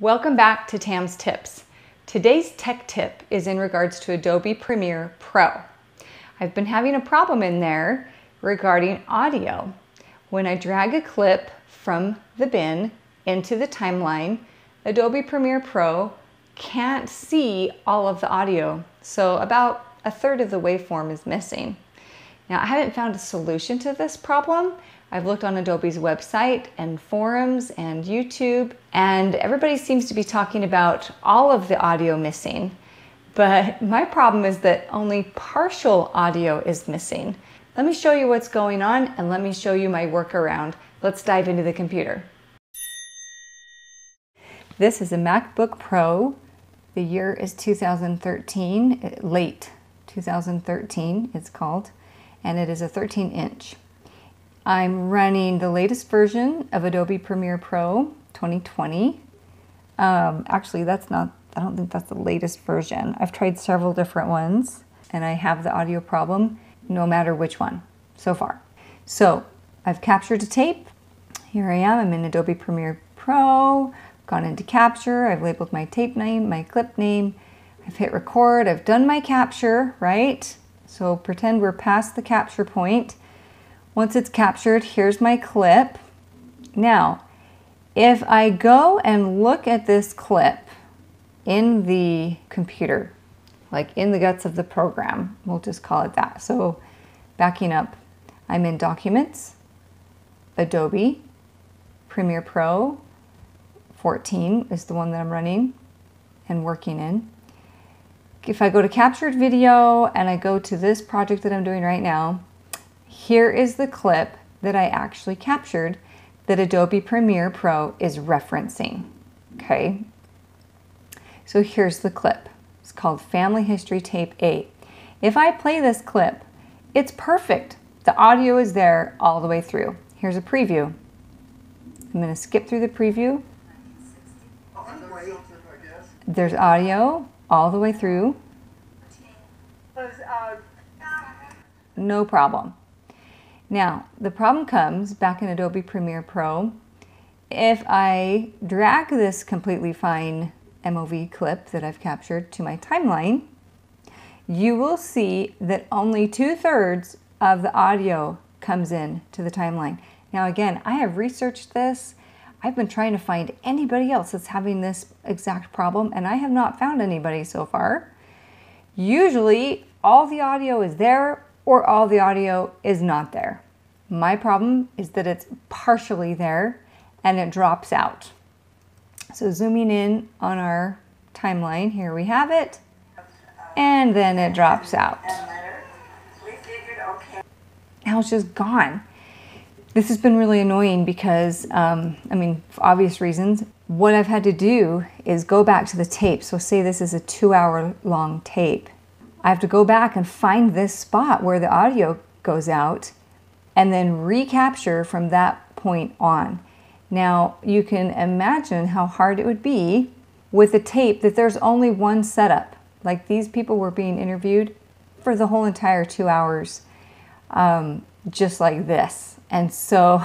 Welcome back to Tam's Tips. Today's tech tip is in regards to Adobe Premiere Pro. I've been having a problem in there regarding audio. When I drag a clip from the bin into the timeline, Adobe Premiere Pro can't see all of the audio. So about a third of the waveform is missing. Now, I haven't found a solution to this problem. I've looked on Adobe's website and forums and YouTube, and everybody seems to be talking about all of the audio missing. But my problem is that only partial audio is missing. Let me show you what's going on, and let me show you my workaround. Let's dive into the computer. This is a MacBook Pro. The year is 2013, late 2013 it's called, and it is a 13-inch. I'm running the latest version of Adobe Premiere Pro 2020. Actually, I don't think that's the latest version. I've tried several different ones and I have the audio problem no matter which one so far. So I've captured a tape. Here I am, I'm in Adobe Premiere Pro, gone into capture, I've labeled my tape name, my clip name, I've hit record, I've done my capture, right? So pretend we're past the capture point. Once it's captured, here's my clip. Now, if I go and look at this clip in the computer, like in the guts of the program, we'll just call it that. So backing up, I'm in Documents, Adobe, Premiere Pro, 14 is the one that I'm running and working in. If I go to captured video and I go to this project that I'm doing right now, here is the clip that I actually captured that Adobe Premiere Pro is referencing, okay? So here's the clip. It's called Family History Tape 8. If I play this clip, it's perfect. The audio is there all the way through. Here's a preview. I'm gonna skip through the preview. There's audio all the way through. No problem. Now, the problem comes back in Adobe Premiere Pro. If I drag this completely fine MOV clip that I've captured to my timeline, you will see that only 2/3 of the audio comes in to the timeline. Now, again, I have researched this. I've been trying to find anybody else that's having this exact problem, and I have not found anybody so far. Usually, all the audio is there, or all the audio is not there. My problem is that it's partially there and it drops out. So zooming in on our timeline, here we have it, and then it drops out. Now it's just gone. This has been really annoying because, I mean, for obvious reasons, what I've had to do is go back to the tape. So say this is a 2-hour long tape. I have to go back and find this spot where the audio goes out and then recapture from that point on. Now, you can imagine how hard it would be with a tape that there's only one setup. Like, these people were being interviewed for the whole entire 2 hours, just like this. And so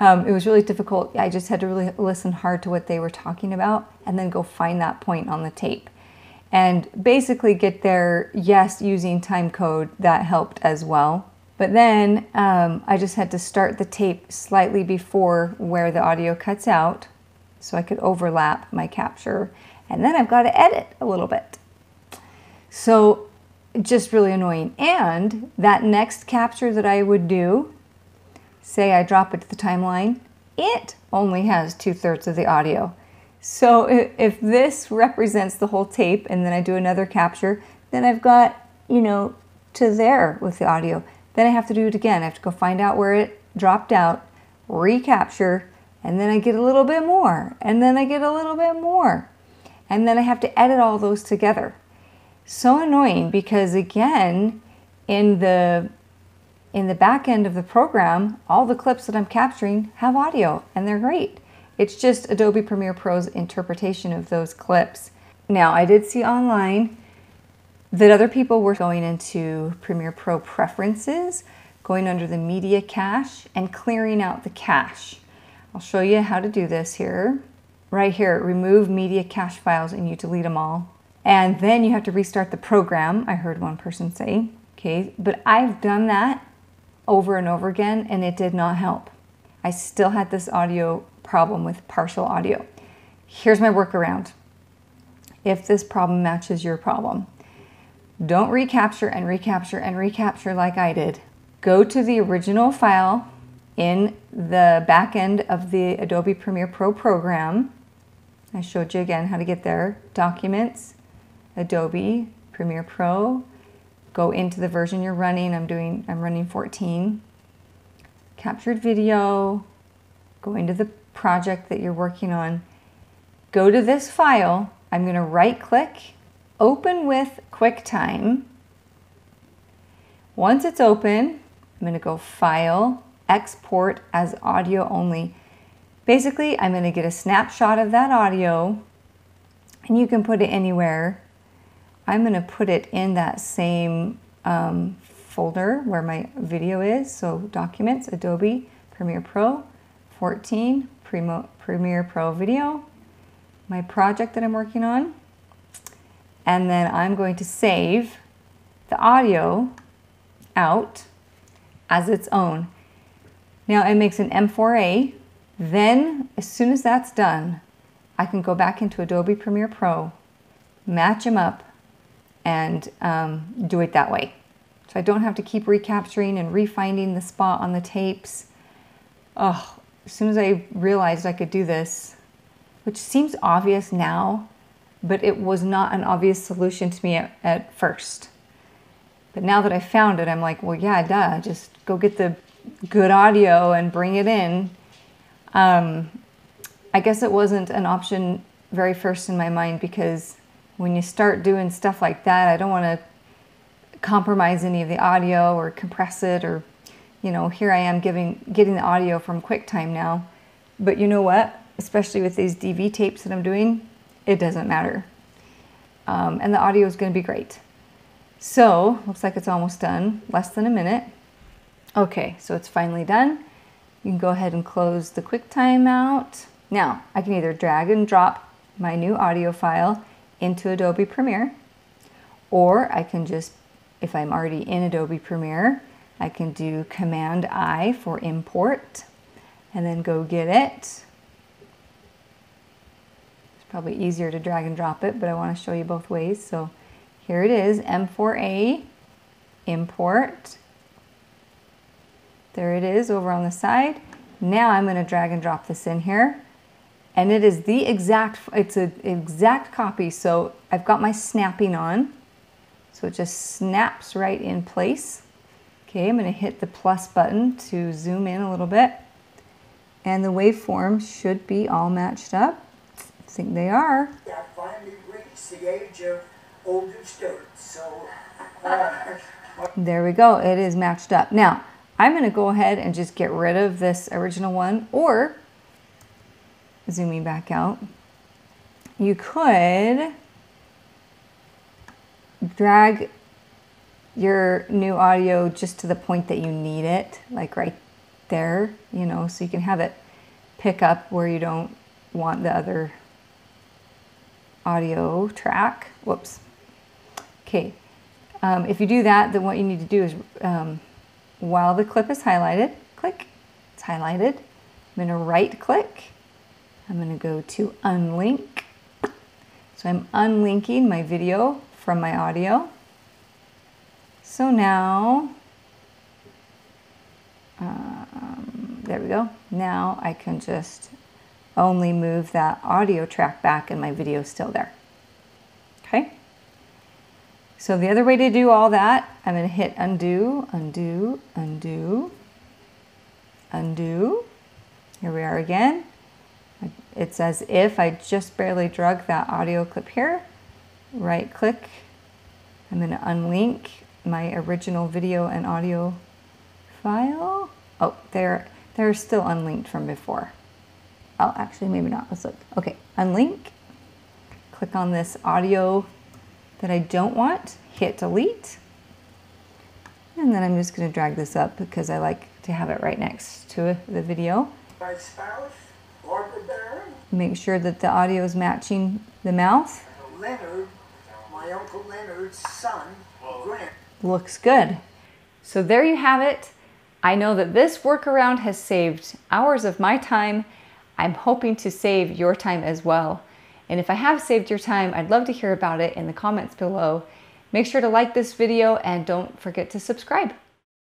it was really difficult. I just had to really listen hard to what they were talking about and then go find that point on the tape. And basically get there, yes, using time code, that helped as well. But then I just had to start the tape slightly before where the audio cuts out so I could overlap my capture. And then I've got to edit a little bit. So just really annoying. And that next capture that I would do, say I drop it to the timeline, it only has 2/3 of the audio. So if this represents the whole tape and then I do another capture, then I've got, you know, to there with the audio. Then I have to do it again. I have to go find out where it dropped out, recapture, and then I get a little bit more, and then I get a little bit more. And then I have to edit all those together. So annoying, because again, in the back end of the program, all the clips that I'm capturing have audio and they're great. It's just Adobe Premiere Pro's interpretation of those clips. Now, I did see online that other people were going into Premiere Pro preferences, going under the media cache and clearing out the cache. I'll show you how to do this here. right here, remove media cache files, and you delete them all. And then you have to restart the program, I heard one person say. Okay, but I've done that over and over again, and it did not help. I still had this audio problem with partial audio. Here's my workaround. If this problem matches your problem, don't recapture and recapture and recapture like I did. Go to the original file in the back end of the Adobe Premiere Pro program. I showed you again how to get there. Documents, Adobe, Premiere Pro. Go into the version you're running. I'm running 14. Captured video. Go into the project that you're working on. Go to this file. I'm going to right click, open with QuickTime. Once it's open, I'm going to go File, Export as Audio Only. Basically, I'm going to get a snapshot of that audio, and you can put it anywhere. I'm going to put it in that same folder where my video is. So Documents, Adobe, Premiere Pro, 14, Premiere Pro Video, my project that I'm working on. And then I'm going to save the audio out as its own. Now it makes an M4A. Then as soon as that's done, I can go back into Adobe Premiere Pro, match them up, and do it that way. So I don't have to keep recapturing and refinding the spot on the tapes. Oh, as soon as I realized I could do this, which seems obvious now, but it was not an obvious solution to me at first. But now that I found it, I'm like, well, yeah, duh, just go get the good audio and bring it in. I guess it wasn't an option very first in my mind, because when you start doing stuff like that, I don't want to compromise any of the audio or compress it, or, you know, here I am getting the audio from QuickTime now. But you know what? Especially with these DV tapes that I'm doing, it doesn't matter. And the audio is going to be great. So, looks like it's almost done, less than a minute. Okay, so it's finally done. You can go ahead and close the QuickTime out. Now, I can either drag and drop my new audio file into Adobe Premiere, or I can just, if I'm already in Adobe Premiere, I can do Command-I for import, and then go get it. Probably easier to drag and drop it, but I want to show you both ways. So here it is, M4A, import. There it is over on the side. Now I'm going to drag and drop this in here. And it is the exact, it's an exact copy. So I've got my snapping on. So it just snaps right in place. Okay, I'm going to hit the plus button to zoom in a little bit. And the waveform should be all matched up. I think they are. I finally reached the age of older students, so... There we go, it is matched up. Now, I'm going to go ahead and just get rid of this original one, or, zooming back out, you could drag your new audio just to the point that you need it, like right there, you know, so you can have it pick up where you don't want the other audio track. Whoops. Okay. If you do that, then what you need to do is, while the clip is highlighted, click, it's highlighted. I'm going to right click. I'm going to go to unlink. So I'm unlinking my video from my audio. So now, there we go. Now I can just only move that audio track back and my video is still there. Okay? So the other way to do all that, I'm going to hit undo, undo, undo, undo. Here we are again. It's as if I just barely drug that audio clip here. Right click. I'm going to unlink my original video and audio file. Oh, they're still unlinked from before. Oh, actually, maybe not. Let's look. Okay, unlink. Click on this audio that I don't want. Hit delete. And then I'm just going to drag this up because I like to have it right next to the video. My spouse, Barbara Barron, Make sure that the audio is matching the mouth. Leonard, my Uncle Leonard's son, Grant. Looks good. So there you have it. I know that this workaround has saved hours of my time. I'm hoping to save your time as well. And if I have saved your time, I'd love to hear about it in the comments below. Make sure to like this video and don't forget to subscribe.